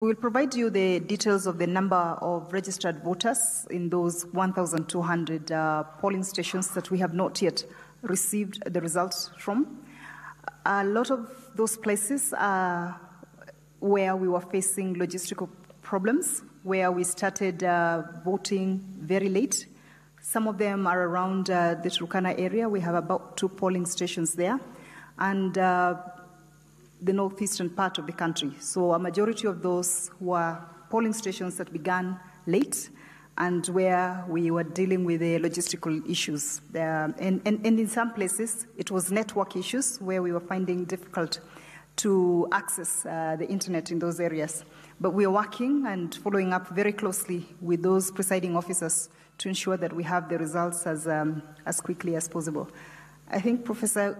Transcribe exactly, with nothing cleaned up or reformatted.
We will provide you the details of the number of registered voters in those one thousand two hundred uh, polling stations that we have not yet received the results from. A lot of those places are where we were facing logistical problems, where we started uh, voting very late. Some of them are around uh, the Turkana area. We have about two polling stations there, and uh, the northeastern part of the country. So a majority of those were polling stations that began late and where we were dealing with the logistical issues. Um, and, and, and in some places, it was network issues where we were finding difficult to access uh, the internet in those areas. But we are working and following up very closely with those presiding officers to ensure that we have the results as, um, as quickly as possible. I think, Professor